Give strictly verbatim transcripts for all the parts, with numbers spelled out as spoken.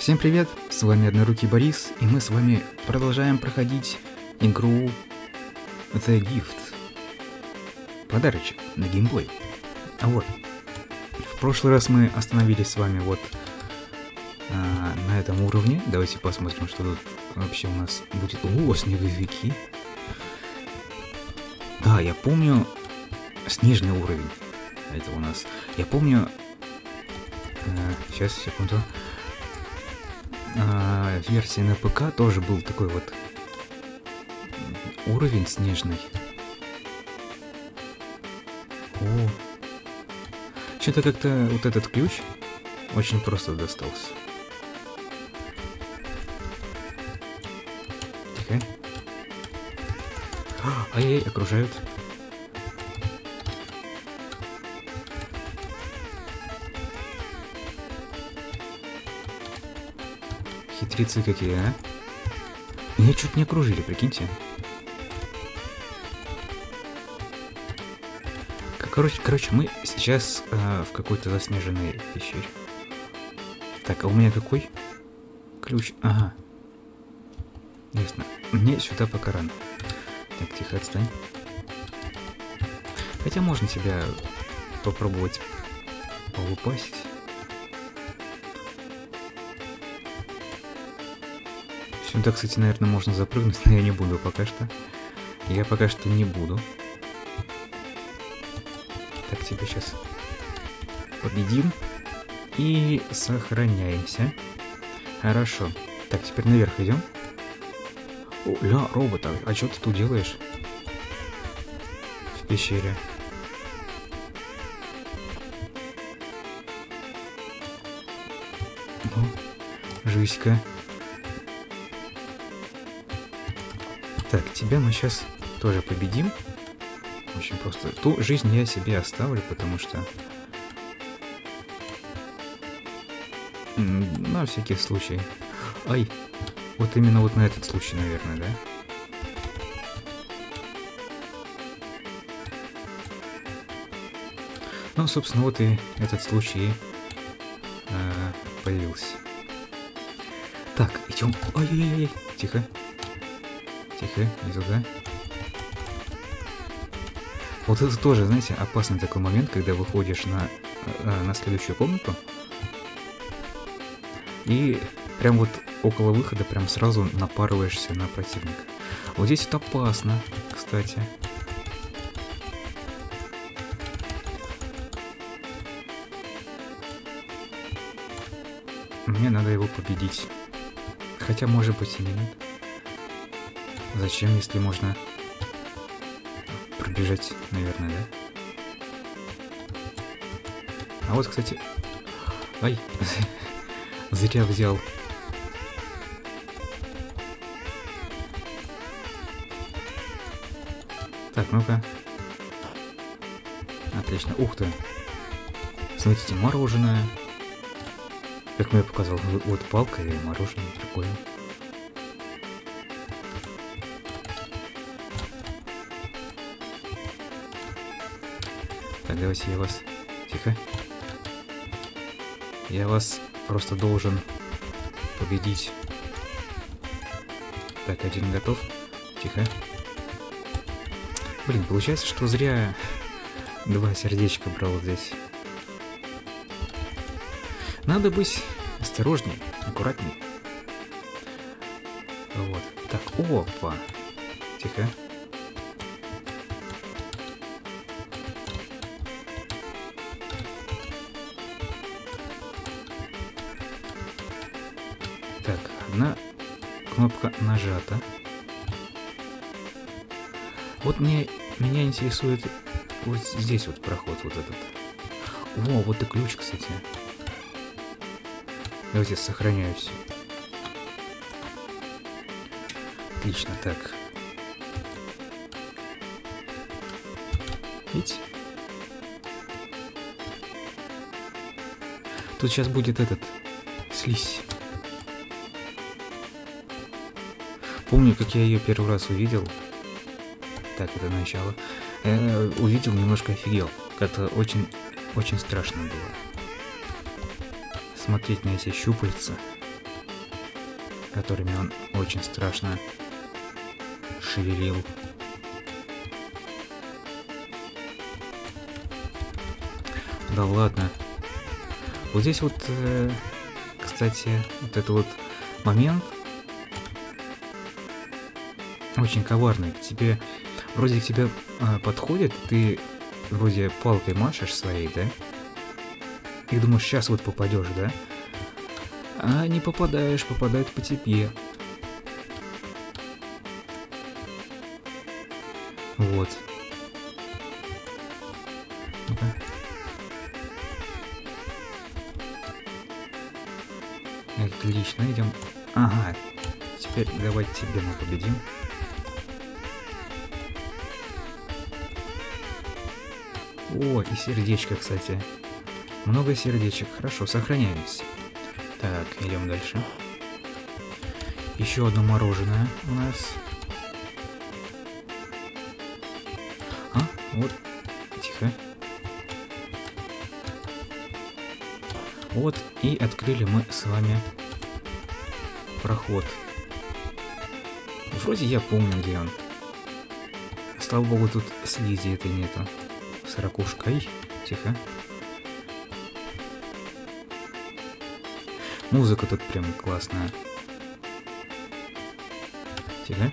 Всем привет, с вами Однорукий Борис, и мы с вами продолжаем проходить игру The Gift. Подарочек на Game Boy. А вот, в прошлый раз мы остановились с вами вот а, на этом уровне. Давайте посмотрим, что тут вообще у нас будет. О, снеговики. Да, я помню снежный уровень. Это у нас. Я помню... А, сейчас, секунду. А, версии на ПК тоже был такой вот уровень снежный. О. Что-то как-то вот этот ключ очень просто достался. Тихо. Ай-яй, окружают. Хитрецы какие, а? Меня чуть не окружили, прикиньте. Короче, короче, мы сейчас э, в какой-то заснеженной пещере. Так, а у меня какой? Ключ. Ага. Ясно. Мне сюда пока рано. Так, тихо, отстань. Хотя можно себя попробовать полупасть. Сюда, кстати, наверное, можно запрыгнуть, но я не буду пока что. Я пока что не буду. Так, тебя сейчас победим. И сохраняемся. Хорошо. Так, теперь наверх идем. О, ля, робот, а что ты тут делаешь? В пещере. Ну, жуська. Так, тебя мы сейчас тоже победим. Очень просто. Ту жизнь я себе оставлю, потому что на всякий случай. Ай, вот именно вот на этот случай, наверное, да? Ну, собственно, вот и этот случай э, появился. Так, идем. Ай-яй-яй, тихо, тихо, не туда. Вот это тоже, знаете, опасный такой момент, когда выходишь на, на следующую комнату, и прям вот около выхода прям сразу напарываешься на противника. Вот здесь вот опасно, кстати. Мне надо его победить. Хотя, может быть, и не надо. Зачем, если можно... бежать, наверное, да? А вот, кстати... Ай! Зря взял. Так, ну-ка. Отлично. Ух ты! Смотрите, мороженое. Как мне показал, вот палка и мороженое. Прикольно. Так, давайте я вас... Тихо. Я вас просто должен победить. Так, один готов. Тихо. Блин, получается, что зря два сердечка брал здесь. Надо быть осторожней, аккуратней. Вот. Так, опа. Тихо. Одна кнопка нажата. Вот мне, меня интересует вот здесь вот проход вот этот. О, вот и ключ, кстати. Давайте сохраняюсь. Отлично, так. Видите? Тут сейчас будет этот слизь. Помню, как я ее первый раз увидел. Так, это начало. Я увидел, немножко офигел. Как-то очень, очень страшно было смотреть на эти щупальца. которыми он очень страшно шевелил. Да ладно. Вот здесь вот, кстати, вот этот вот момент очень коварный. Тебе вроде к тебе подходит, ты вроде палкой машешь своей, да? И думаешь, сейчас вот попадешь, да? А не попадаешь, попадает по тебе. Вот. Отлично, идем. Ага, теперь давай тебе мы победим. О, и сердечко, кстати. Много сердечек. Хорошо, сохраняемся. Так, идем дальше. Еще одно мороженое у нас. А, вот. Тихо. Вот, и открыли мы с вами проход. Вроде я помню, где он. Слава богу, тут слизи этой нету. С ракушкой. Тихо. Музыка тут прям классная. Тихо.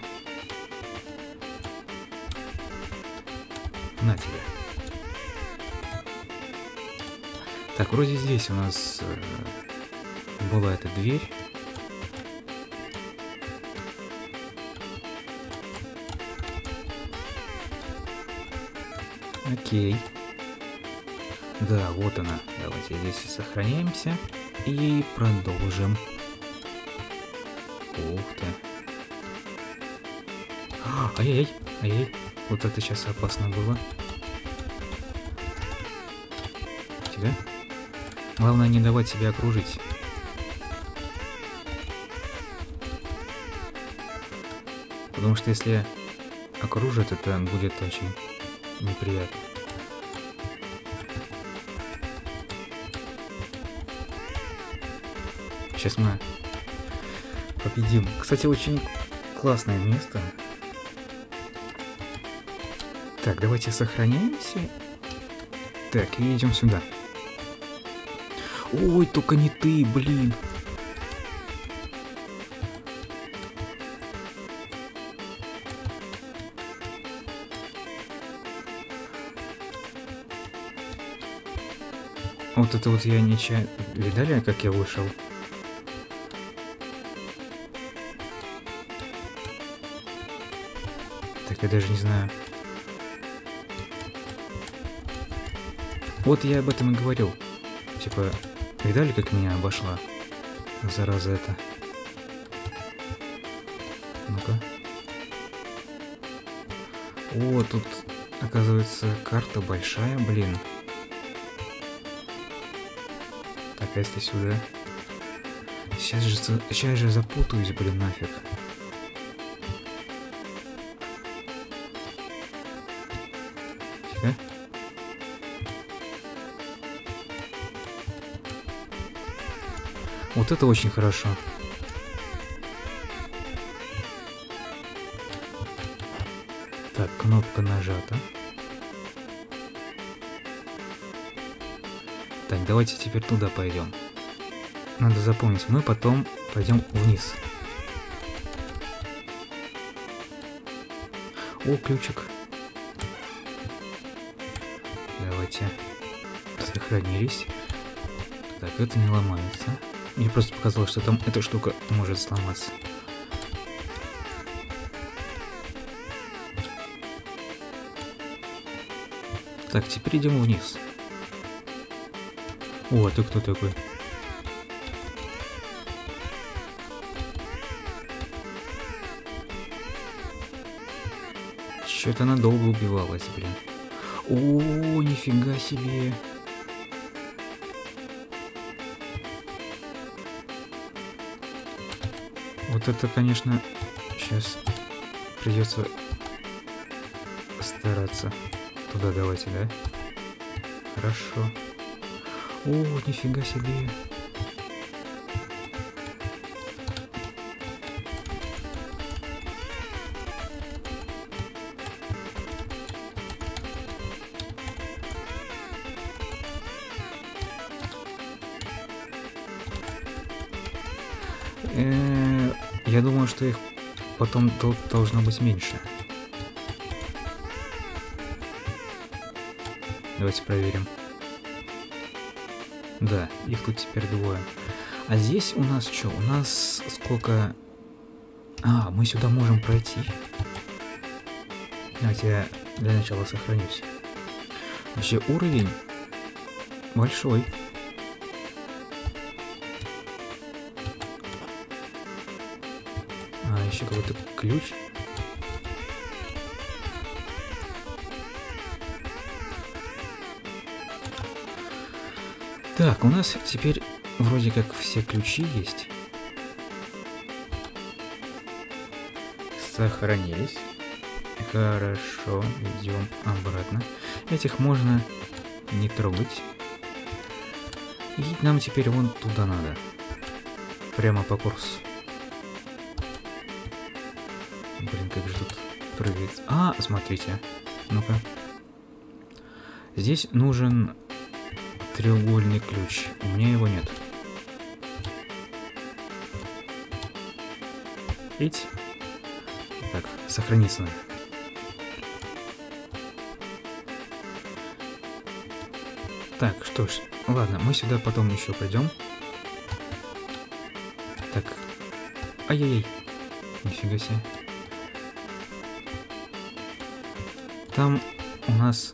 На тебя. Так, вроде здесь у нас э, была эта дверь. Окей. Да, вот она. Давайте здесь и сохраняемся. И продолжим. Ух ты. Ай-яй-яй, ай-яй. Вот это сейчас опасно было. Тебя. Главное не давать себя окружить. Потому что если окружат, это будет очень неприятно. Сейчас мы победим. Кстати, очень классное место. Так, давайте сохраняемся. Так, и идем сюда. Ой, только не ты, блин. Вот это вот я нечаянно... Видали, как я вышел? Так, я даже не знаю. Вот я об этом и говорил. Типа, видали, как меня обошла? Зараза это. Ну-ка. О, тут, оказывается, карта большая, блин. Так, а если сюда? Сейчас же, сейчас же запутаюсь, блин, нафиг. Вот это очень хорошо. Так, кнопка нажата. Так, давайте теперь туда пойдем. Надо запомнить, мы потом пойдем вниз. О, ключик. Давайте. Сохранились. Так, это не ломается. Мне просто показалось, что там эта штука может сломаться. Так, теперь идем вниз. О, а ты кто такой? Чё-то она долго убивалась, блин. О, нифига себе. Вот это, конечно, сейчас придется стараться. Туда давайте, да? Хорошо. О, нифига себе. Э-э- я думаю, что их потом тут должно быть меньше. Давайте проверим. Да, их тут теперь двое. А здесь у нас что? У нас сколько... А, мы сюда можем пройти. Давайте я для начала сохранюсь. Вообще уровень большой. А, еще какой-то ключ. Так, у нас теперь вроде как все ключи есть. Сохранились. Хорошо, идем обратно. Этих можно не трогать. И нам теперь вон туда надо. Прямо по курсу. Блин, как же тут прыгает. А, смотрите. Ну-ка. Здесь нужен... треугольный ключ. У меня его нет. Ить. Так, сохраниться надо. Так, что ж. Ладно, мы сюда потом еще пойдем. Так. Ай-яй-яй. Нифига себе. Там у нас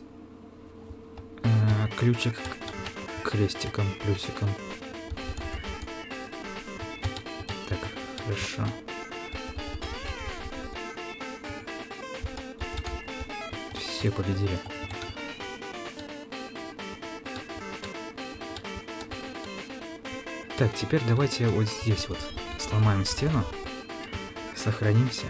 э, ключик... крестиком, плюсиком. Так, хорошо. Все победили. Так, теперь давайте вот здесь вот сломаем стену. Сохранимся.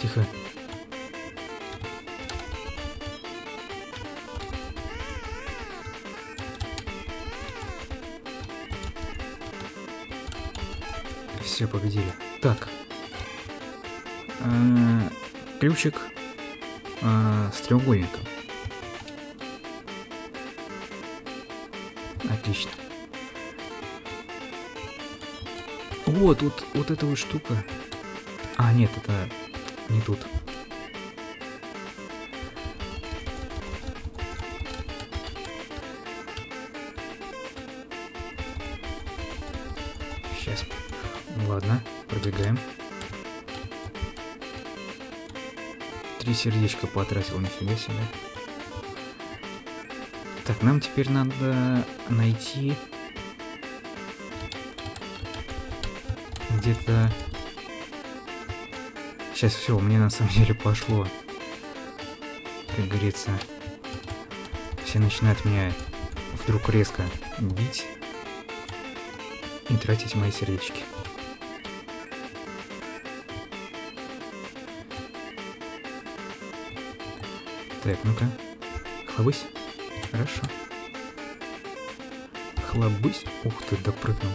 Тихо. Все, победили. Так. Э-э- ключик э-э- с треугольником. Отлично. Вот, вот, вот эта вот штука. А, нет, это... не тут. Сейчас. Ладно, пробегаем. Три сердечка потратил, нифига себе. Так, нам теперь надо найти где-то... Сейчас все, мне на самом деле пошло, как говорится. Все начинают меня вдруг резко бить и тратить мои сердечки. Так, ну-ка, хлобысь, хорошо. Хлобысь, ух ты, допрыгнул.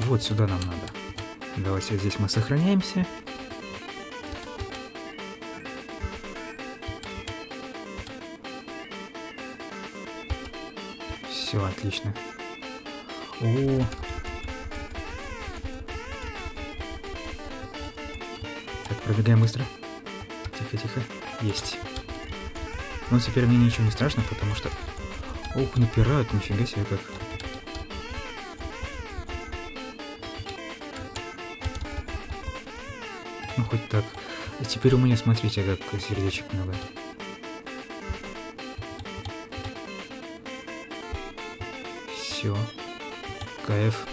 Вот сюда нам надо. Давайте здесь мы сохраняемся. Все, отлично. О. Так, пробегаем быстро. Тихо-тихо. Есть. Ну, теперь мне ничего не страшно, потому что... Ох, напирают, нифига себе как. Ну, хоть так. И теперь у меня, смотрите, как сердечек много. Все, кайф.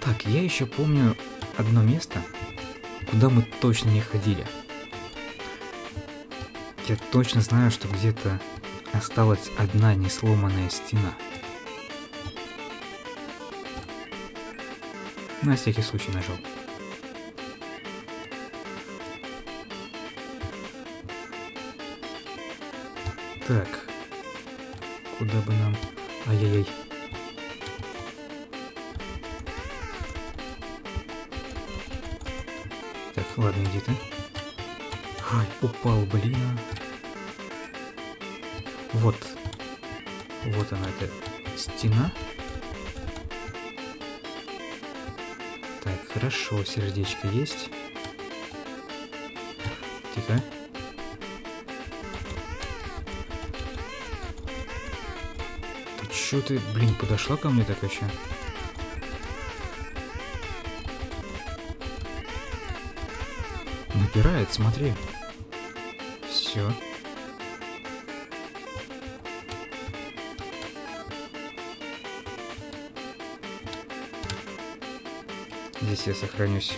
Так, я еще помню одно место, куда мы точно не ходили. Я точно знаю, что где-то осталась одна несломанная стена. На всякий случай нажал. Так, куда бы нам... Ай-яй-яй. Ладно, где ты? Ай, упал, блин. Вот. Вот она, эта стена. Так, хорошо, сердечко есть. Тихо. Ты чё ты, блин, подошла ко мне так вообще? Напирает, смотри. Все. Здесь я сохранюсь.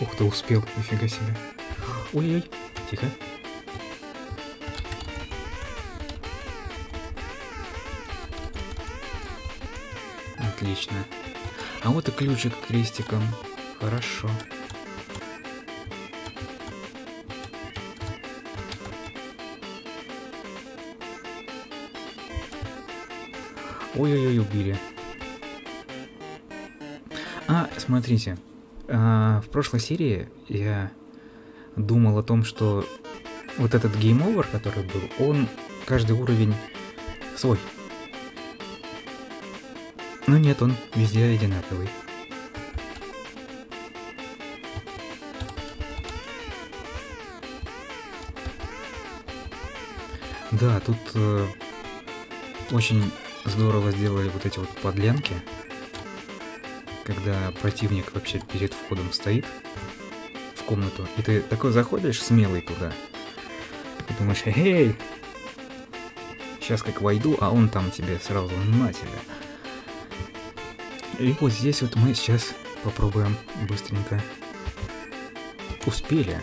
Ух ты, успел, нифига себе. Ой-ой, тихо. Отлично. А вот и ключик крестиком. Хорошо. Ой-ой-ой, убили. А, смотрите. А, в прошлой серии я думал о том, что вот этот гейм-овер, который был, он каждый уровень свой. Но нет, он везде одинаковый. Да, тут э, очень... здорово сделали вот эти вот подлянки, когда противник вообще перед входом стоит в комнату, и ты такой заходишь смелый туда, и думаешь, эй, сейчас как войду, а он там тебе сразу на тебя. И вот здесь вот мы сейчас попробуем быстренько. Успели.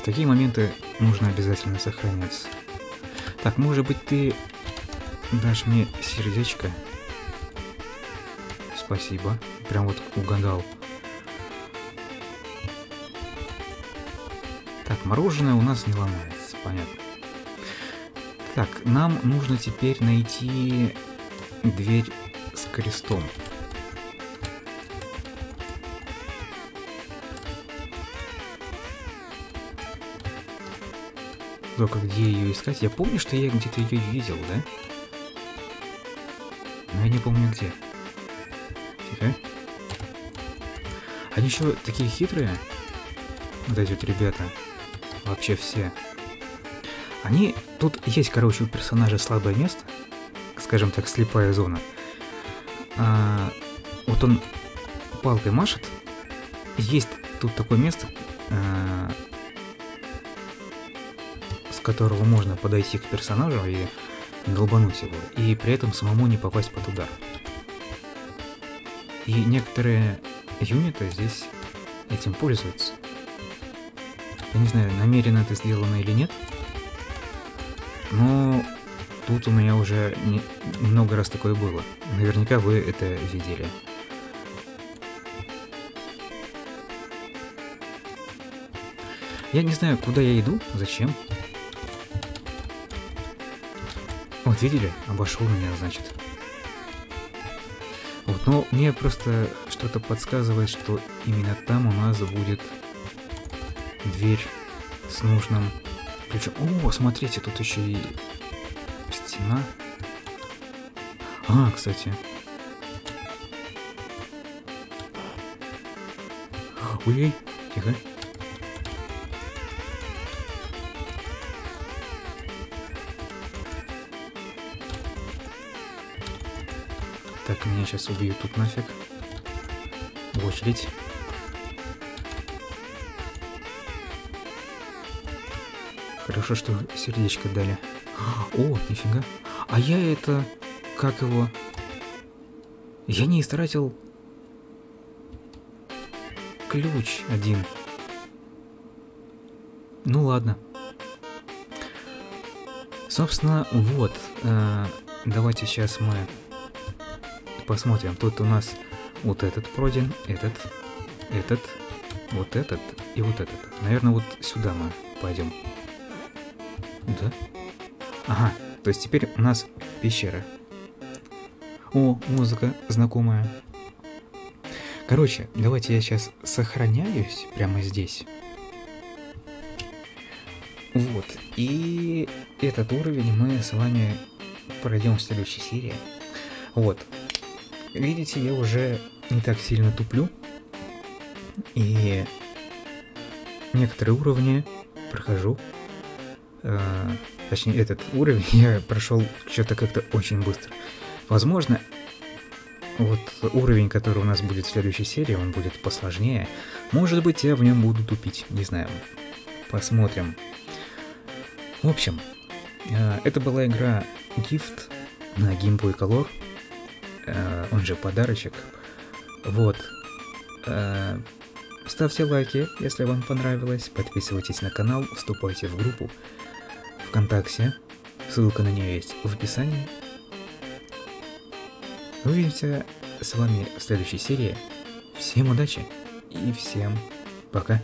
В такие моменты нужно обязательно сохраняться. Так, может быть, ты... дашь мне сердечко. Спасибо. Прям вот угадал. Так, мороженое у нас не ломается. Понятно. Так, нам нужно теперь найти дверь с крестом. Только где ее искать? Я помню, что я где-то ее видел, да? Но я не помню где. Тихо. Они еще такие хитрые. Вот эти вот ребята. Вообще все. Они... Тут есть, короче, у персонажа слабое место. Скажем так, слепая зона. А, вот он палкой машет. Есть тут такое место, а, с которого можно подойти к персонажу и... долбануть его, и при этом самому не попасть под удар. И некоторые юниты здесь этим пользуются. Я не знаю, намеренно это сделано или нет, но тут у меня уже не... много раз такое было. Наверняка вы это видели. Я не знаю, куда я иду, зачем. Вот видели? Обошел меня, значит. Вот, но мне просто что-то подсказывает, что именно там у нас будет дверь с нужным ключом. О, смотрите, тут еще и стена. А, кстати. Ой-ой, тихо. Так, меня сейчас убьют тут нафиг. В очередь. Хорошо, что сердечко дали. О, нифига. А я это... Как его? Я не истратил... ключ один. Ну ладно. Собственно, вот. Э, давайте сейчас мы... посмотрим. Тут у нас вот этот пройден, этот, этот, вот этот и вот этот. Наверное, вот сюда мы пойдем. Да? Ага, то есть теперь у нас пещера. О, музыка знакомая. Короче, давайте я сейчас сохраняюсь прямо здесь. Вот, и этот уровень мы с вами пройдем в следующей серии. Вот, видите, я уже не так сильно туплю. И некоторые уровни прохожу. Э, точнее, этот уровень я прошел что-то как-то очень быстро. Возможно, вот уровень, который у нас будет в следующей серии, он будет посложнее. Может быть, я в нем буду тупить, не знаю. Посмотрим. В общем, э, это была игра Gift на Game Boy Color, э, он же подарочек. Вот. Э, ставьте лайки, если вам понравилось, подписывайтесь на канал, вступайте в группу ВКонтакте, ссылка на нее есть в описании. Увидимся с вами в следующей серии. Всем удачи и всем пока!